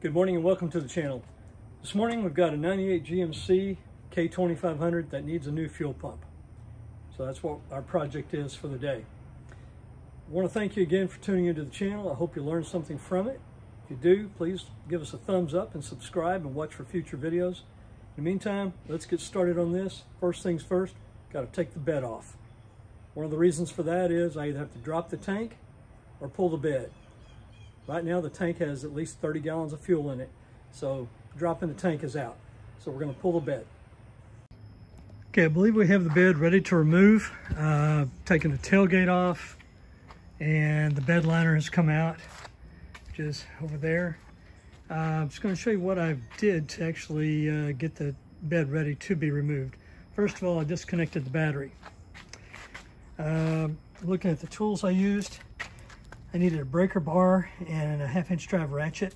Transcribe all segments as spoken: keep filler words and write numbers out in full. Good morning and welcome to the channel. This morning we've got a ninety-eight G M C K twenty-five hundred that needs a new fuel pump. So that's what our project is for the day. I want to thank you again for tuning into the channel. I hope you learned something from it. If you do, please give us a thumbs up and subscribe and watch for future videos. In the meantime, let's get started on this. First things first, got to take the bed off. One of the reasons for that is I either have to drop the tank or pull the bed. Right now the tank has at least thirty gallons of fuel in it, so dropping the tank is out. So we're going to pull the bed. Okay, I believe we have the bed ready to remove. Uh, taking the tailgate off, and the bed liner has come out, which is over there. Uh, I'm just going to show you what I did to actually uh, get the bed ready to be removed. First of all, I disconnected the battery. Uh, looking at the tools I used, I needed a breaker bar and a half inch drive ratchet,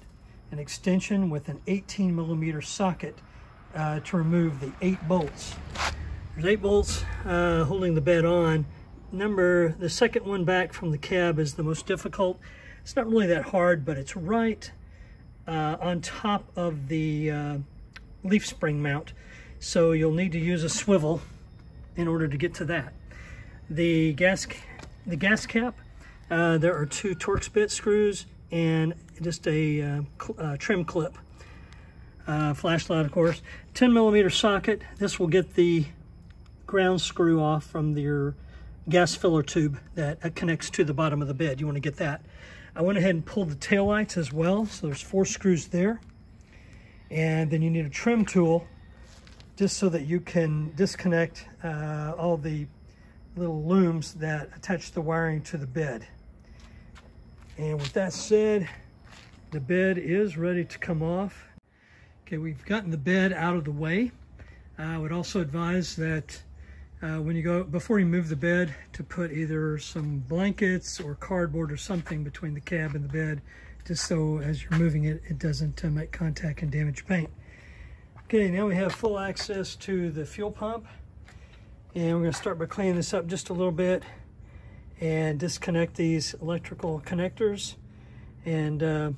an extension with an eighteen millimeter socket uh, to remove the eight bolts. There's eight bolts uh, holding the bed on. Number, the second one back from the cab is the most difficult. It's not really that hard, but it's right uh, on top of the uh, leaf spring mount. So you'll need to use a swivel in order to get to that. The gas, the gas cap, Uh, there are two Torx bit screws and just a uh, cl uh, trim clip, uh, flashlight of course, ten millimeter socket. This will get the ground screw off from your gas filler tube that uh, connects to the bottom of the bed. You want to get that. I went ahead and pulled the tail lights as well, so there's four screws there. And then you need a trim tool just so that you can disconnect uh, all the little looms that attach the wiring to the bed. And with that said, the bed is ready to come off. Okay, we've gotten the bed out of the way. Uh, I would also advise that uh, when you go, before you move the bed, to put either some blankets or cardboard or something between the cab and the bed, just so as you're moving it, it doesn't uh, make contact and damage paint. Okay, now we have full access to the fuel pump. And we're going to start by cleaning this up just a little bit and disconnect these electrical connectors and uh,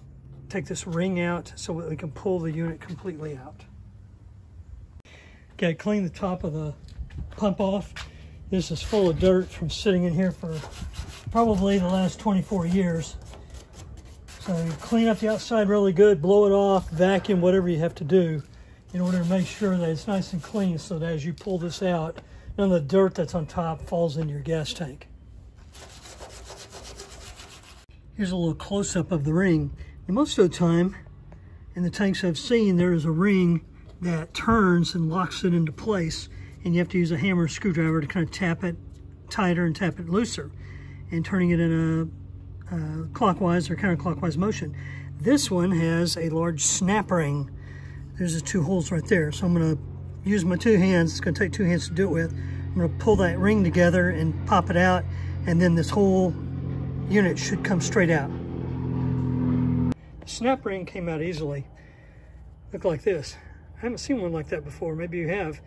take this ring out so that we can pull the unit completely out. Okay, clean the top of the pump off. This is full of dirt from sitting in here for probably the last twenty-four years. So you clean up the outside really good, blow it off, vacuum, whatever you have to do in order to make sure that it's nice and clean so that as you pull this out, none of the dirt that's on top falls into your gas tank. Here's a little close-up of the ring. And most of the time, in the tanks I've seen, there is a ring that turns and locks it into place, and you have to use a hammer or screwdriver to kind of tap it tighter and tap it looser, and turning it in a uh, clockwise or counterclockwise motion. This one has a large snap ring. There's the two holes right there, so I'm going to use my two hands. It's going to take two hands to do it with. I'm going to pull that ring together and pop it out, and then this whole unit should come straight out. The snap ring came out easily. Looked like this. I haven't seen one like that before. Maybe you have.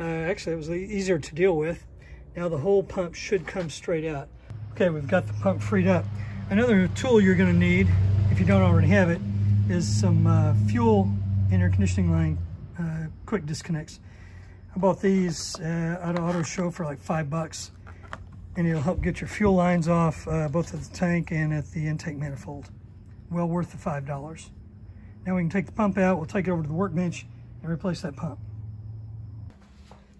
Uh, actually, it was easier to deal with. Now the whole pump should come straight out. Okay, we've got the pump freed up. Another tool you're going to need, if you don't already have it, is some uh, fuel and air conditioning line Uh, quick disconnects. I bought these uh, at an auto show for like five bucks, and it'll help get your fuel lines off uh, both at the tank and at the intake manifold. Well worth the five dollars. Now we can take the pump out, we'll take it over to the workbench and replace that pump.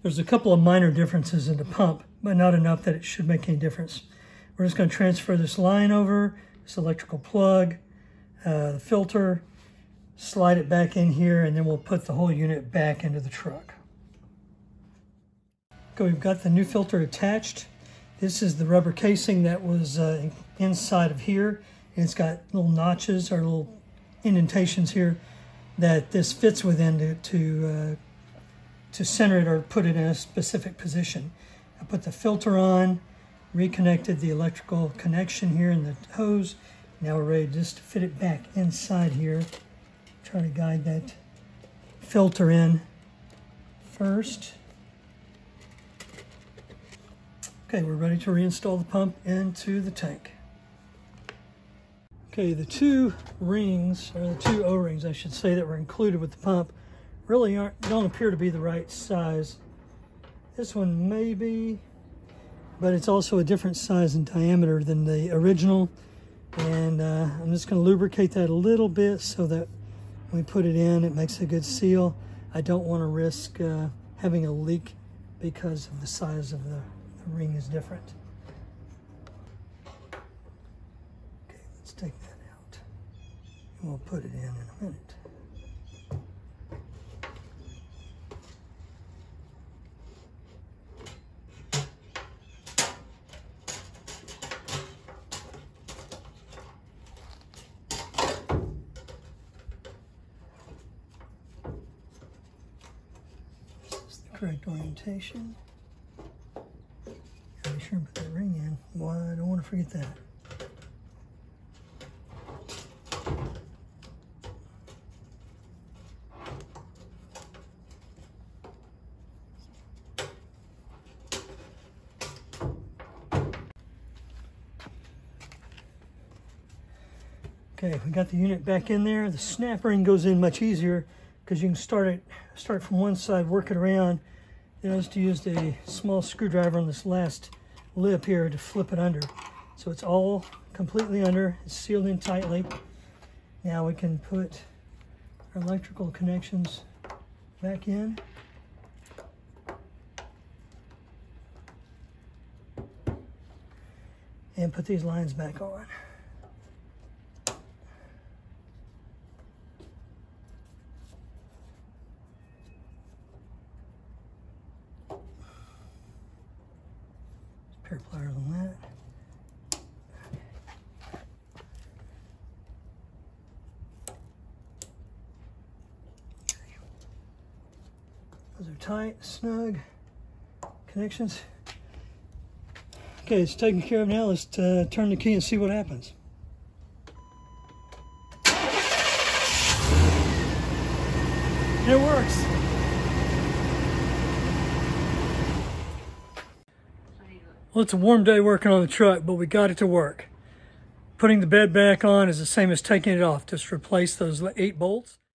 There's a couple of minor differences in the pump, but not enough that it should make any difference. We're just going to transfer this line over, this electrical plug, uh, the filter, slide it back in here, and then we'll put the whole unit back into the truck. Okay, we've got the new filter attached. This is the rubber casing that was uh, inside of here, and it's got little notches or little indentations here that this fits within to, to, uh, to center it or put it in a specific position. I put the filter on, reconnected the electrical connection here in the hose. Now we're ready just to fit it back inside here. Try to guide that filter in first. Okay, we're ready to reinstall the pump into the tank. Okay, the two rings, or the two O-rings, I should say, that were included with the pump really aren't, don't appear to be the right size. This one may be, but it's also a different size and diameter than the original. And uh, I'm just going to lubricate that a little bit so that when we put it in, it makes a good seal. I don't want to risk uh, having a leak because of the size of the, the ring is different. Take that out, and we'll put it in in a minute. This is the correct orientation. Gotta be sure and put that ring in. Why? I don't want to forget that. Okay, we got the unit back in there. The snap ring goes in much easier because you can start it, start from one side, work it around. Then I just used a small screwdriver on this last lip here to flip it under. So it's all completely under, it's sealed in tightly. Now we can put our electrical connections back in. And put these lines back on. Pliers on that. Those are tight, snug connections. Okay, it's taken care of now. Let's uh, turn the key and see what happens. It works. Well, it's a warm day working on the truck, but we got it to work. Putting the bed back on is the same as taking it off. Just replace those eight bolts.